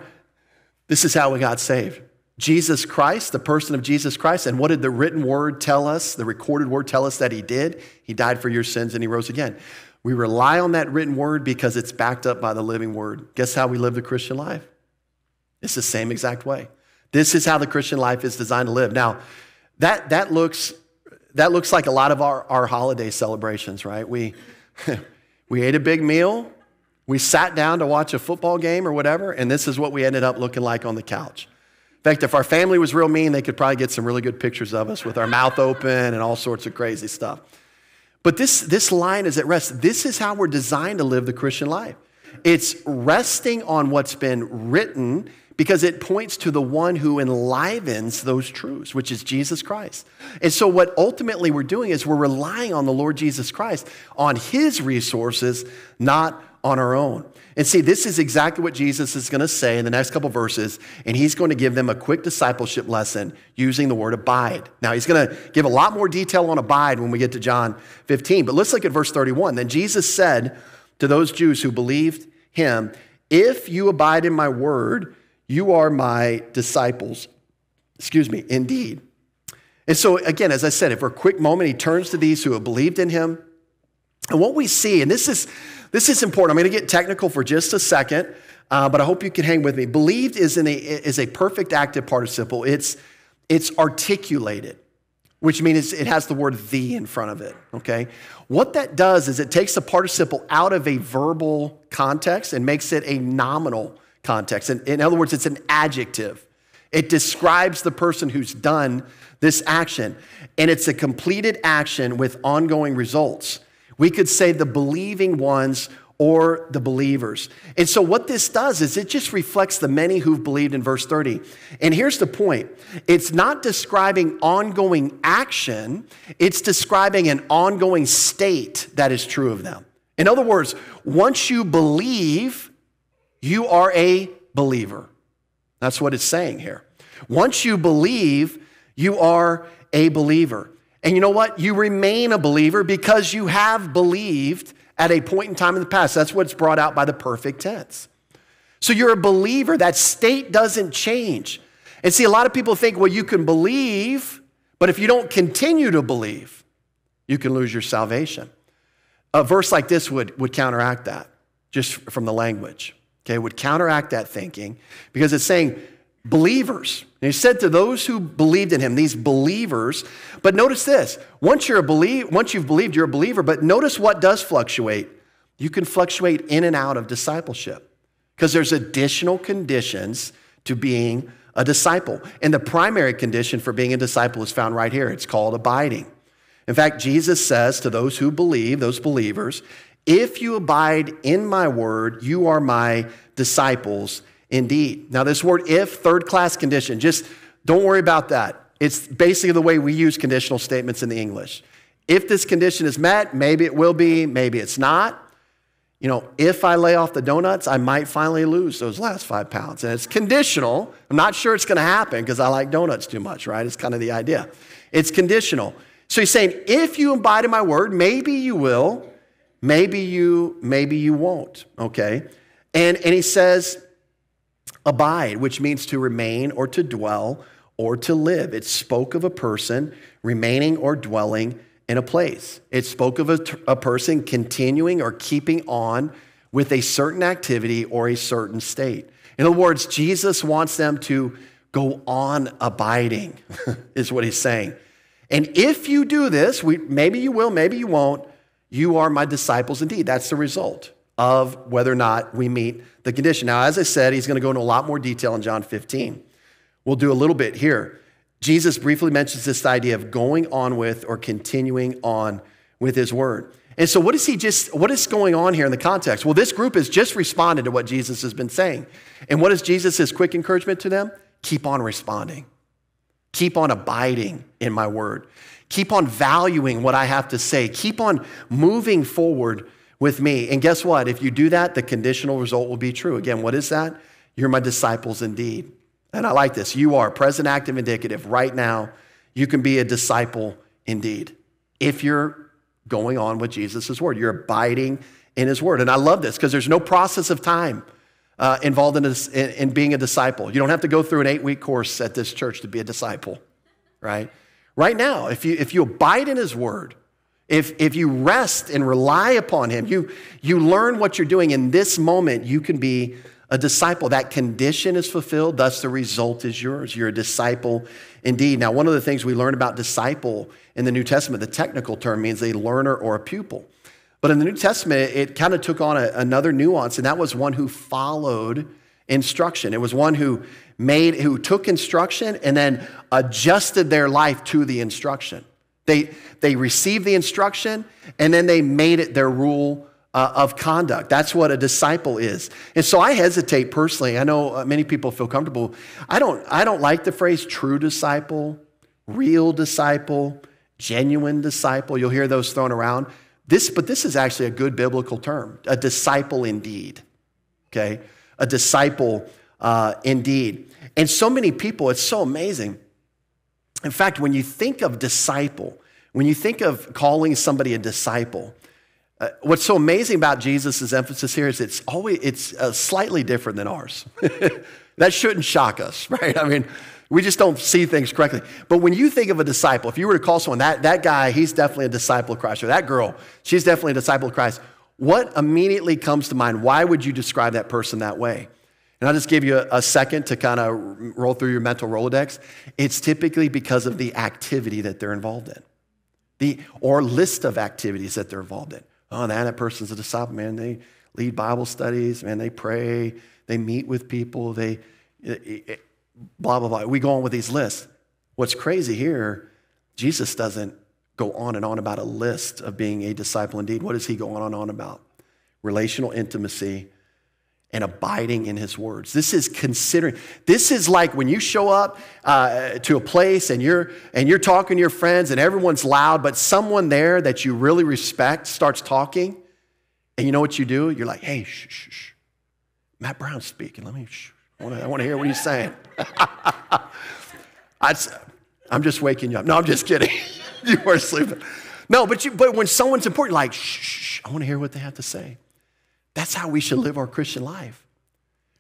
This is how we got saved. Jesus Christ, the person of Jesus Christ, and what did the written word tell us, the recorded word tell us that he did? He died for your sins and he rose again. We rely on that written word because it's backed up by the living word. Guess how we live the Christian life? It's the same exact way. This is how the Christian life is designed to live. Now, that looks like a lot of our holiday celebrations, right? We ate a big meal, we sat down to watch a football game or whatever, and this is what we ended up looking like on the couch. In fact, if our family was real mean, they could probably get some really good pictures of us with our mouth open and all sorts of crazy stuff. But this line is at rest. This is how we're designed to live the Christian life. It's resting on what's been written because it points to the one who enlivens those truths, which is Jesus Christ. And so what ultimately we're doing is we're relying on the Lord Jesus Christ, on his resources, not on our own. And see, this is exactly what Jesus is going to say in the next couple verses, and he's going to give them a quick discipleship lesson using the word abide. Now, he's going to give a lot more detail on abide when we get to John 15, but let's look at verse 31. Then Jesus said to those Jews who believed him, "If you abide in my word, you are my disciples, indeed." And so again, as I said, for a quick moment, he turns to these who have believed in him. And what we see, and this is important. I'm going to get technical for just a second, but I hope you can hang with me. Believed is a perfect active participle. It's articulated, which means it has the word "the" in front of it, okay? What that does is it takes the participle out of a verbal context and makes it a nominal context. In other words, it's an adjective. It describes the person who's done this action, and it's a completed action with ongoing results. We could say the believing ones or the believers. And so what this does is it just reflects the many who've believed in verse 30. And here's the point. It's not describing ongoing action. It's describing an ongoing state that is true of them. In other words, once you believe, you are a believer. That's what it's saying here. Once you believe, you are a believer. And you know what? You remain a believer because you have believed at a point in time in the past. That's what's brought out by the perfect tense. So you're a believer. That state doesn't change. And see, a lot of people think, well, you can believe, but if you don't continue to believe, you can lose your salvation. A verse like this would counteract that just from the language. okay, would counteract that thinking, because it's saying believers. And he said to those who believed in him, these believers. But notice this, once you've believed, you're a believer. But notice what does fluctuate. You can fluctuate in and out of discipleship, because there's additional conditions to being a disciple. And the primary condition for being a disciple is found right here. It's called abiding. In fact, Jesus says to those who believe, those believers, if you abide in my word, you are my disciples indeed. Now this word if, third class condition, just don't worry about that. It's basically the way we use conditional statements in the English. If this condition is met, maybe it will be, maybe it's not. You know, if I lay off the donuts, I might finally lose those last 5 pounds. And it's conditional. I'm not sure it's going to happen because I like donuts too much, right? It's kind of the idea. It's conditional. So he's saying, if you abide in my word, maybe you will, maybe you won't, okay? And he says, abide, which means to remain or to dwell or to live. It spoke of a person remaining or dwelling in a place. It spoke of a person continuing or keeping on with a certain activity or a certain state. In other words, Jesus wants them to go on abiding, is what he's saying. And if you do this, maybe you will, maybe you won't, you are my disciples indeed. That's the result of whether or not we meet the condition. Now, as I said, he's going to go into a lot more detail in John 15. We'll do a little bit here. Jesus briefly mentions this idea of going on with or continuing on with his word. And so what is going on here in the context? Well, this group has just responded to what Jesus has been saying. And what is Jesus' quick encouragement to them? Keep on responding. Keep on abiding in my word. Keep on valuing what I have to say. Keep on moving forward with me. And guess what? If you do that, the conditional result will be true. Again, what is that? You're my disciples indeed. And I like this. You are present, active, indicative. Right now, you can be a disciple indeed if you're going on with Jesus' word. You're abiding in his word. And I love this because there's no process of time involved in being a disciple. You don't have to go through an 8-week course at this church to be a disciple, right? Right now, if you abide in his word, if you rest and rely upon him, you learn what you're doing in this moment, you can be a disciple. That condition is fulfilled, thus the result is yours. You're a disciple indeed. Now, one of the things we learn about disciple in the New Testament, the technical term means a learner or a pupil. But in the New Testament, it kind of took on another nuance, and that was one who followed instruction. It was one who took instruction and then adjusted their life to the instruction. They received the instruction, and then they made it their rule of conduct. That's what a disciple is. And so I hesitate personally. I know many people feel comfortable. I don't like the phrase true disciple, real disciple, genuine disciple. You'll hear those thrown around. But this is actually a good biblical term, a disciple indeed, okay? A disciple indeed. And so many people, it's so amazing. In fact, when you think of disciple, when you think of calling somebody a disciple, what's so amazing about Jesus' emphasis here is it's slightly different than ours. That shouldn't shock us, right? I mean, we just don't see things correctly. But when you think of a disciple, if you were to call someone, that guy, he's definitely a disciple of Christ, or that girl, she's definitely a disciple of Christ, what immediately comes to mind? Why would you describe that person that way? And I'll just give you a second to kind of roll through your mental Rolodex. It's typically because of the activity that they're involved in, or list of activities that they're involved in. Oh, that person's a disciple, man. They lead Bible studies, man. They pray. They meet with people. They blah, blah, blah. We go on with these lists. What's crazy here, Jesus doesn't go on and on about a list of being a disciple indeed. What does he go on and on about? Relational intimacy and abiding in his words. This is like when you show up to a place and you're talking to your friends and everyone's loud, but someone there that you really respect starts talking, and you know what you do? You're like, hey, shh, shh, shh. Matt Brown's speaking. I want to hear what he's saying. I'm just waking you up. No, I'm just kidding. You are sleeping. No, but when someone's important, like, shh, shh, I want to hear what they have to say. That's how we should live our Christian life.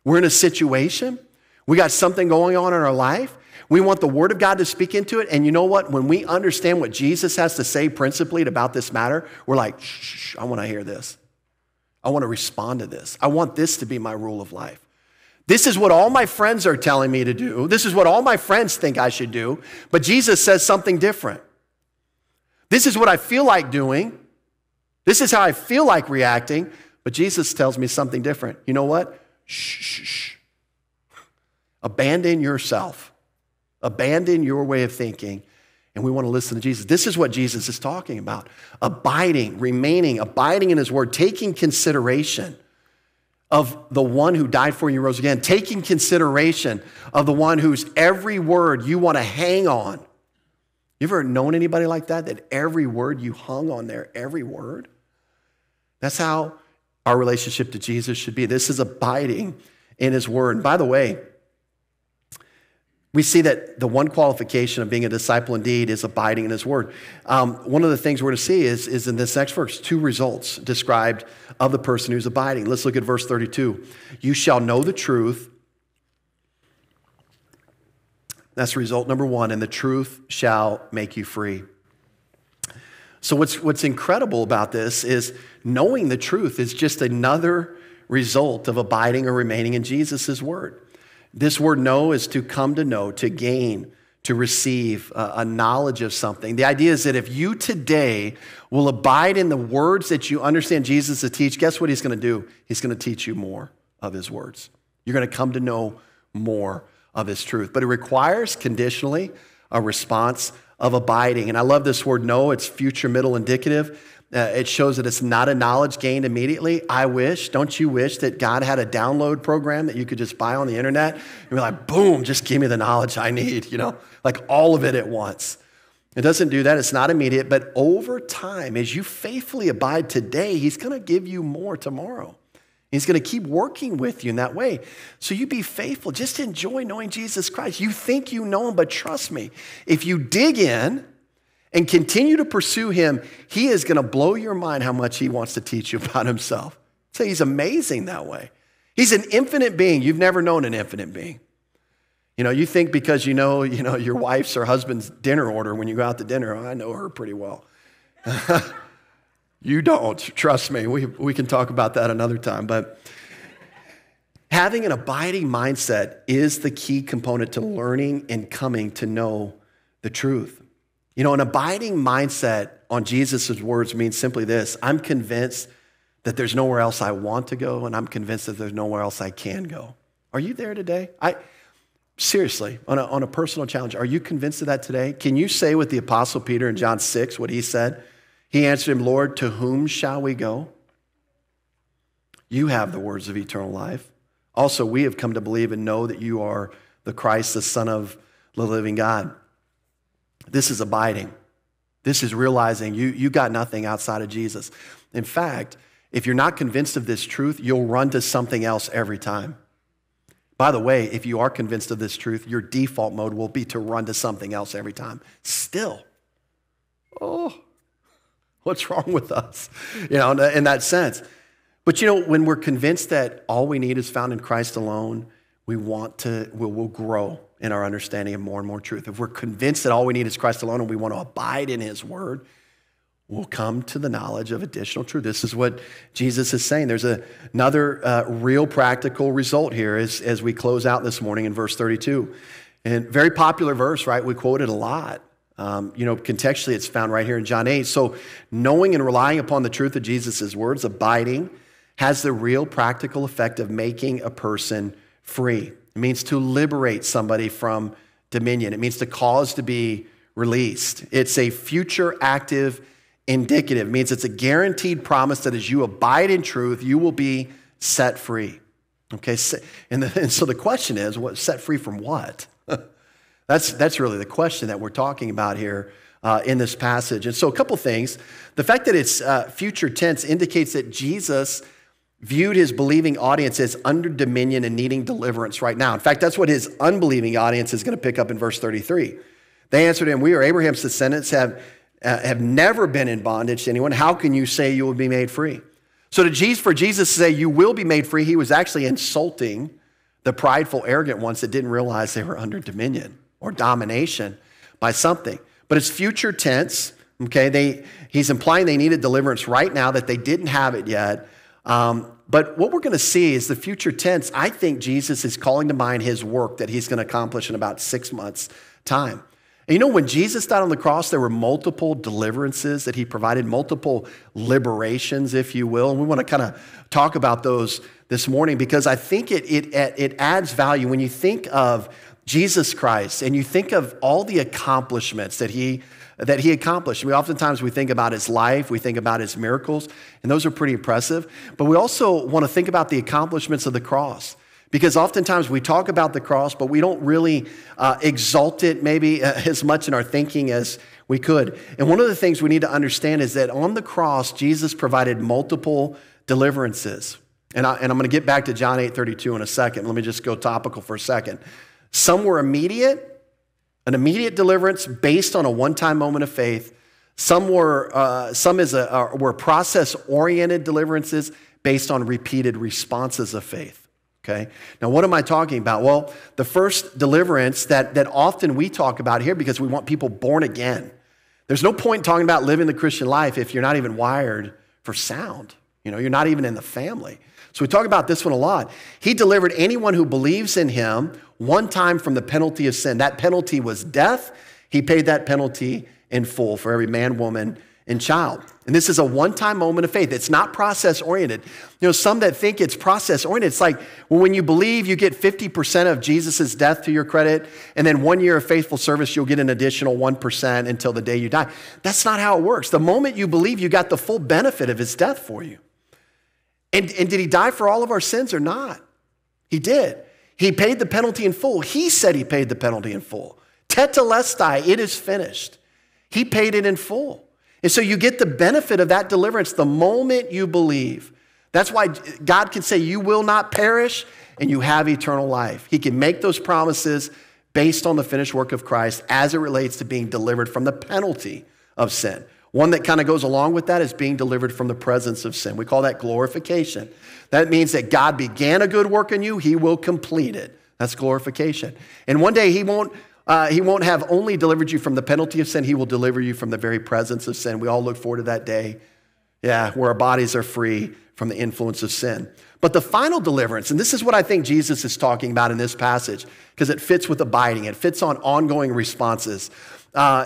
We're in a situation. We got something going on in our life. We want the word of God to speak into it. And you know what? When we understand what Jesus has to say principally about this matter, we're like, shh, shh, I want to hear this. I want to respond to this. I want this to be my rule of life. This is what all my friends are telling me to do. This is what all my friends think I should do. But Jesus says something different. This is what I feel like doing. This is how I feel like reacting. But Jesus tells me something different. You know what? Shh, shh, shh. Abandon yourself. Abandon your way of thinking. And we want to listen to Jesus. This is what Jesus is talking about. Abiding, remaining, abiding in his word, taking consideration of the one who died for you and rose again, taking consideration of the one whose every word you want to hang on. You ever known anybody like that? That every word you hung on their every word? That's how our relationship to Jesus should be. This is abiding in his word. And by the way, we see that the one qualification of being a disciple indeed is abiding in his word. One of the things we're going to see is in this next verse, two results described of the person who's abiding. Let's look at verse 32. You shall know the truth. That's result number one, and the truth shall make you free. So what's incredible about this is knowing the truth is just another result of abiding or remaining in Jesus' word. This word know is to come to know, to gain, to receive a knowledge of something. The idea is that if you today will abide in the words that you understand Jesus to teach, guess what he's going to do? He's going to teach you more of his words. You're going to come to know more of his truth. But it requires, conditionally, a response of abiding. And I love this word know. It's future middle indicative. It shows that it's not a knowledge gained immediately. I wish, don't you wish that God had a download program that you could just buy on the internet and be like, boom, just give me the knowledge I need, you know, like all of it at once. It doesn't do that. It's not immediate, but over time, as you faithfully abide today, he's going to give you more tomorrow. He's going to keep working with you in that way. So you be faithful. Just enjoy knowing Jesus Christ. You think you know him, but trust me, if you dig in and continue to pursue him, he is going to blow your mind how much he wants to teach you about himself. So he's amazing that way. He's an infinite being. You've never known an infinite being. You know, you think because you know your wife's or husband's dinner order when you go out to dinner, oh, I know her pretty well. You don't, trust me. We can talk about that another time. But having an abiding mindset is the key component to learning and coming to know the truth. You know, an abiding mindset on Jesus' words means simply this. I'm convinced that there's nowhere else I want to go, and I'm convinced that there's nowhere else I can go. Are you there today? Seriously, on a personal challenge, are you convinced of that today? Can you say with the Apostle Peter in John 6 what he said? He answered him, Lord, to whom shall we go? You have the words of eternal life. Also, we have come to believe and know that you are the Christ, the Son of the living God. This is abiding. This is realizing you got nothing outside of Jesus. In fact, if you're not convinced of this truth, you'll run to something else every time. By the way, if you are convinced of this truth, your default mode will be to run to something else every time. Still, oh, what's wrong with us? You know, in that sense. But you know, when we're convinced that all we need is found in Christ alone, we'll grow in our understanding of more and more truth. If we're convinced that all we need is Christ alone and we want to abide in his word, we'll come to the knowledge of additional truth. This is what Jesus is saying. There's another real practical result here as we close out this morning in verse 32. And very popular verse, right? We quote it a lot. You know, contextually, it's found right here in John 8. So knowing and relying upon the truth of Jesus' words, abiding, has the real practical effect of making a person free. It means to liberate somebody from dominion. It means to cause to be released. It's a future active indicative. It means it's a guaranteed promise that as you abide in truth, you will be set free. Okay, and so the question is, what, set free from what? That's really the question that we're talking about here in this passage. And so a couple things. The fact that it's future tense indicates that Jesus viewed his believing audience as under dominion and needing deliverance right now. In fact, that's what his unbelieving audience is going to pick up in verse 33. They answered him, we are Abraham's descendants, have never been in bondage to anyone. How can you say you will be made free? So for Jesus to say you will be made free, he was actually insulting the prideful, arrogant ones that didn't realize they were under dominion or domination by something. But it's future tense, okay? He's implying they needed deliverance right now, that they didn't have it yet. But what we're going to see is the future tense. I think Jesus is calling to mind his work that he's going to accomplish in about 6 months' time. And you know, when Jesus died on the cross, there were multiple deliverances that he provided, multiple liberations, if you will. And we want to kind of talk about those this morning because I think it adds value when you think of Jesus Christ and you think of all the accomplishments that he accomplished. We oftentimes we think about his life, we think about his miracles, and those are pretty impressive. But we also want to think about the accomplishments of the cross, because oftentimes we talk about the cross, but we don't really exalt it maybe as much in our thinking as we could. And one of the things we need to understand is that on the cross, Jesus provided multiple deliverances. And I'm going to get back to John 8:32 in a second. Let me just go topical for a second. Some were immediate, an immediate deliverance based on a one-time moment of faith. Some were process-oriented deliverances based on repeated responses of faith, okay? Now, what am I talking about? Well, the first deliverance that often we talk about here because we want people born again. There's no point in talking about living the Christian life if you're not even wired for sound. You know, you're not even in the family. So we talk about this one a lot. He delivered anyone who believes in him one time from the penalty of sin. That penalty was death. He paid that penalty in full for every man, woman, and child. And this is a one-time moment of faith. It's not process-oriented. You know, some that think it's process-oriented, it's like, well, when you believe, you get 50% of Jesus' death to your credit, and then 1 year of faithful service, you'll get an additional 1% until the day you die. That's not how it works. The moment you believe, you got the full benefit of his death for you. And did he die for all of our sins or not? He did. He paid the penalty in full. He said he paid the penalty in full. Tetelestai, it is finished. He paid it in full. And so you get the benefit of that deliverance the moment you believe. That's why God can say you will not perish and you have eternal life. He can make those promises based on the finished work of Christ as it relates to being delivered from the penalty of sin. One that kind of goes along with that is being delivered from the presence of sin. We call that glorification. That means that God began a good work in you, he will complete it. That's glorification. And one day he won't have only delivered you from the penalty of sin, he will deliver you from the very presence of sin. We all look forward to that day, yeah, where our bodies are free from the influence of sin. But the final deliverance, and this is what I think Jesus is talking about in this passage, because it fits with abiding, it fits on ongoing responses,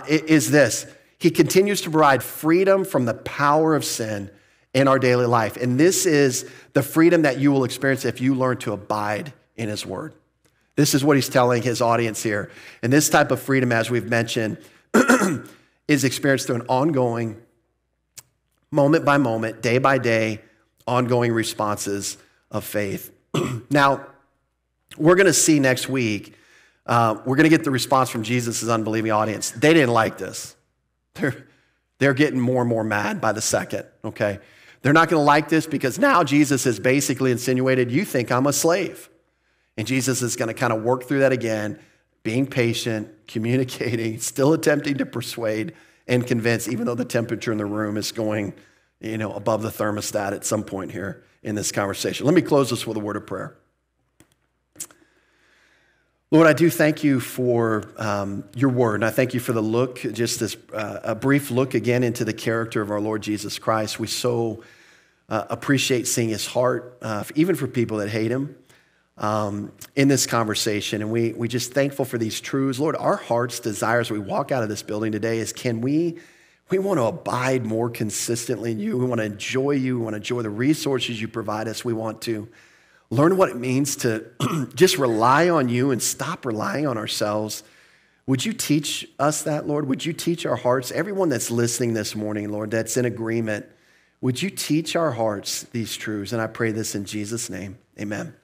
is this. He continues to provide freedom from the power of sin in our daily life. And this is the freedom that you will experience if you learn to abide in his word. This is what he's telling his audience here. And this type of freedom, as we've mentioned, is experienced through an ongoing, moment by moment, day by day, ongoing responses of faith. Now, we're going to see next week, we're going to get the response from Jesus' unbelieving audience. They didn't like this. They're getting more and more mad by the second, okay? They're not going to like this because now Jesus has basically insinuated, you think I'm a slave. And Jesus is going to kind of work through that again, being patient, communicating, still attempting to persuade and convince, even though the temperature in the room is going, you know, above the thermostat at some point here in this conversation. Let me close this with a word of prayer. Lord, I do thank you for your word, and I thank you for the look, just this a brief look again into the character of our Lord Jesus Christ. We so appreciate seeing his heart, even for people that hate him, in this conversation, and we're just thankful for these truths. Lord, our heart's desire as we walk out of this building today is we want to abide more consistently in you. We want to enjoy you. We want to enjoy the resources you provide us. We want to learn what it means to just rely on you and stop relying on ourselves. Would you teach us that, Lord? Would you teach our hearts, everyone that's listening this morning, Lord, that's in agreement, would you teach our hearts these truths? And I pray this in Jesus' name, amen.